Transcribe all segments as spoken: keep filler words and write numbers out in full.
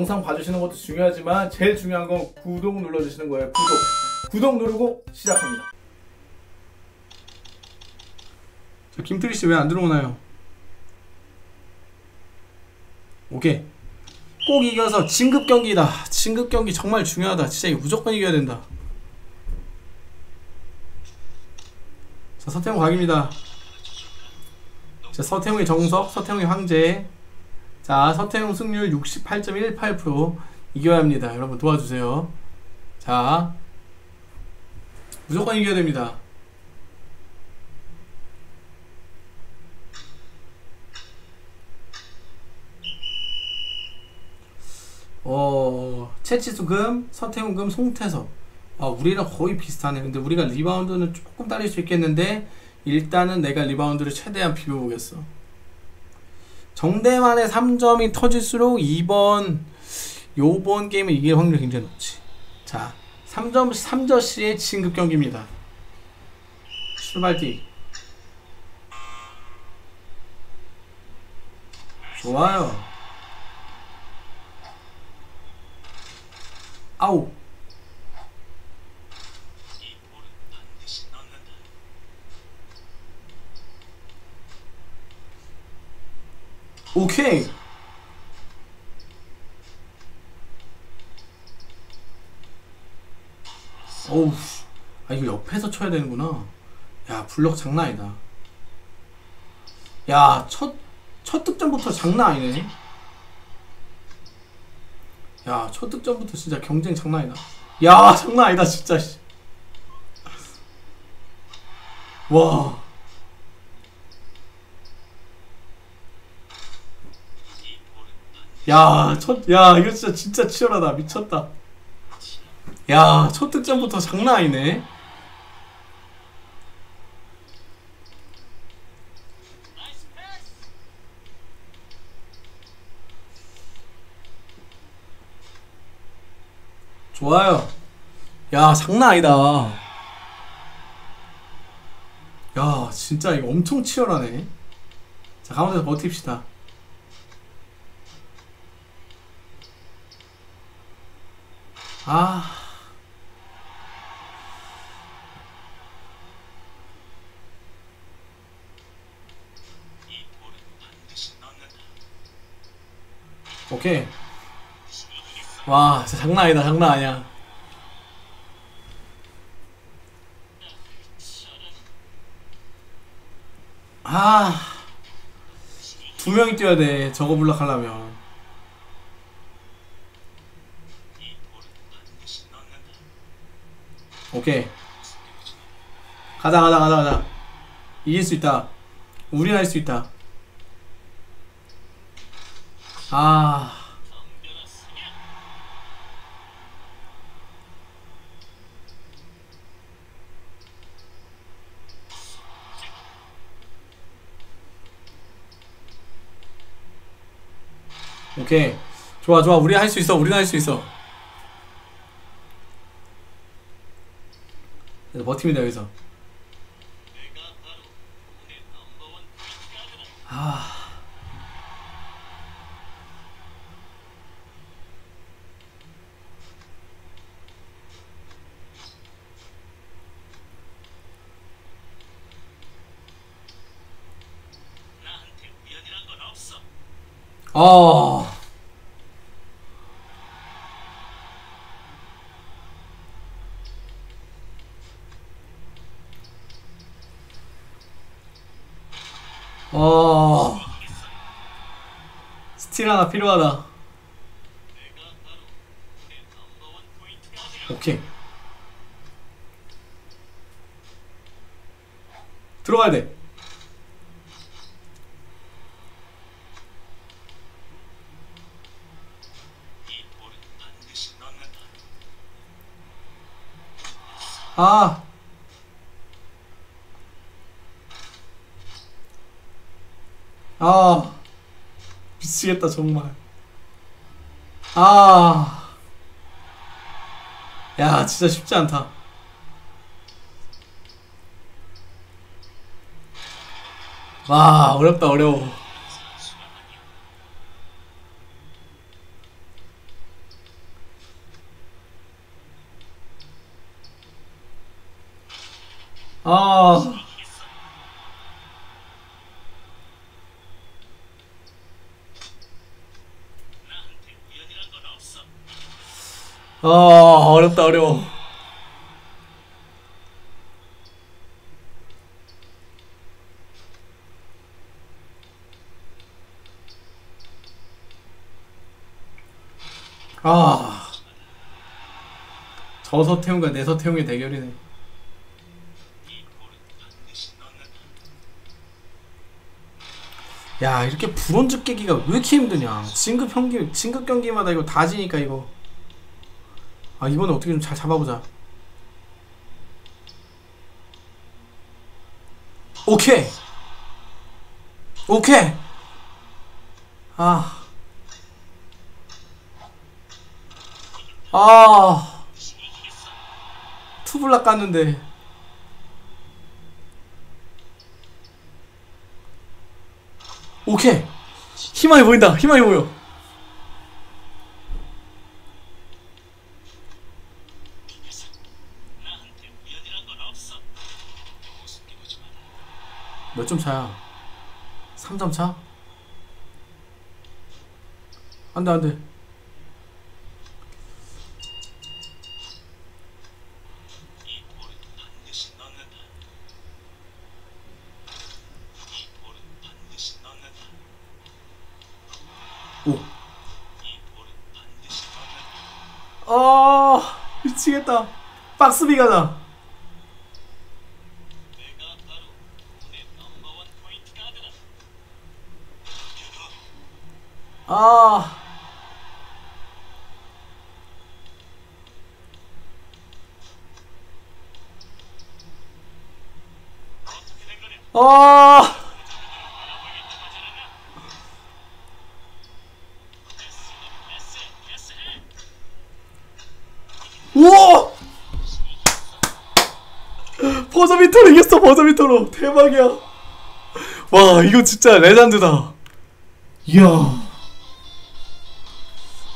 영상 봐주시는 것도 중요하지만 제일 중요한 건 구독 눌러주시는 거예요. 구독! 구독 누르고 시작합니다. 자, 김태리씨 왜 안 들어오나요? 오케이. 꼭 이겨서 진급 경기다. 진급 경기 정말 중요하다. 진짜 이거 무조건 이겨야 된다. 자, 서태웅 각입니다. 자, 서태웅의 정석, 서태웅의 황제. 자, 서태웅 승률 육십팔 점 일팔 퍼센트. 이겨야 합니다. 여러분 도와주세요. 자, 무조건 이겨야 됩니다. 어... 채치수 금, 서태웅 금, 송태섭. 아, 우리랑 거의 비슷하네. 근데 우리가 리바운드는 조금 딸릴 수 있겠는데 일단은 내가 리바운드를 최대한 비벼보겠어. 정대만의 삼 점이 터질수록 이번 요번 게임을 이길 확률이 굉장히 높지. 자, 삼 점, 삼 저씨의 진급 경기입니다. 출발띠 좋아요. 아우, 오케이. 어우, 아, 이거 옆에서 쳐야 되는구나. 야, 블럭 장난 아니다. 야, 첫, 첫 득점부터 장난 아니네. 야, 첫 득점부터 진짜 경쟁 장난 아니다. 야, 장난 아니다 진짜. 와, 야, 첫, 야, 이거 진짜 진짜 치열하다. 미쳤다. 야, 첫 득점부터 장난 아니네. 좋아요. 야, 장난 아니다. 야, 진짜 이거 엄청 치열하네. 자, 가운데서 버팁시다. 아, 오케이. 와, 진짜 장난 아니다. 장난 아니야. 아, 두 명이 뛰어야 돼. 저거 블락하려면. 오케이. 가자, 가자, 가자, 가자. 이길 수 있다. 우린 할 수 있다. 아, 오케이. 좋아, 좋아. 우리 할 수 있어. 우리는 할 수 있어. 그래서 버팁니다, 여기서. 아, 어, 어, 스틸 하나 필요하다. 오케이. 들어가야 돼. 아, 아, 미치겠다 정말. 아, 야, 진짜 쉽지 않다. 와, 어렵다. 어려워. 아. 아, 어렵다, 어려워. 아. 저 서태웅과 내 서태웅의 대결이네. 야, 이렇게 브론즈 깨기가 왜 이렇게 힘드냐. 진급 경기, 진급 경기마다 이거 다 지니까 이거. 아, 이번에 어떻게 좀 잘 잡아보자. 오케이! 오케이! 아. 아. 투블락 깠는데. 오케이! 희망이 보인다! 희망이 보여! 몇 점 차야? 삼 점 차? 안돼 안돼. 오. 아 미치겠다. 박스비가 나. 아. 아. 우와! 버저비터로 이겼어, 버저비터로. 대박이야. 와, 이거 진짜 레전드다. 이야.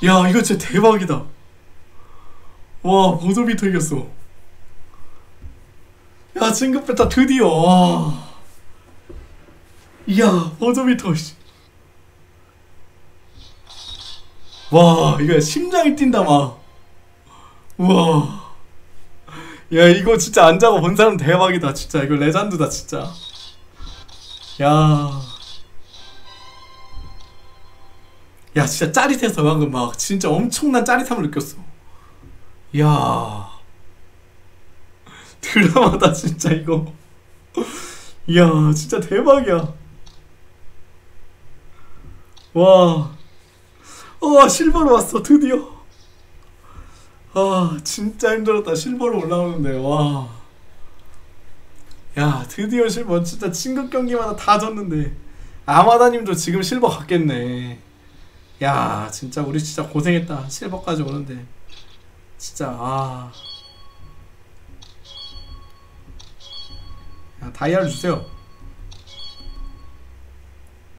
야, 이거 진짜 대박이다. 와, 버저비터 이겼어. 야, 진급 뺐다, 드디어. 와. 이야, 버저비터. 와, 이거 심장이 뛴다, 막. 우와. 야, 이거 진짜 안 자고 본 사람 대박이다, 진짜. 이거 레전드다, 진짜. 야. 야, 진짜 짜릿해서 방금 막 진짜 엄청난 짜릿함을 느꼈어. 이야, 드라마다 진짜 이거. 이야, 진짜 대박이야. 와, 어, 실버로 왔어 드디어. 아, 진짜 힘들었다. 실버로 올라오는데. 와, 야, 드디어 실버. 진짜 진급 경기마다 다 졌는데. 아마다님도 지금 실버 갔겠네. 야, 진짜 우리 진짜 고생했다. 실버까지 오는데 진짜. 아, 야, 다이아를 주세요.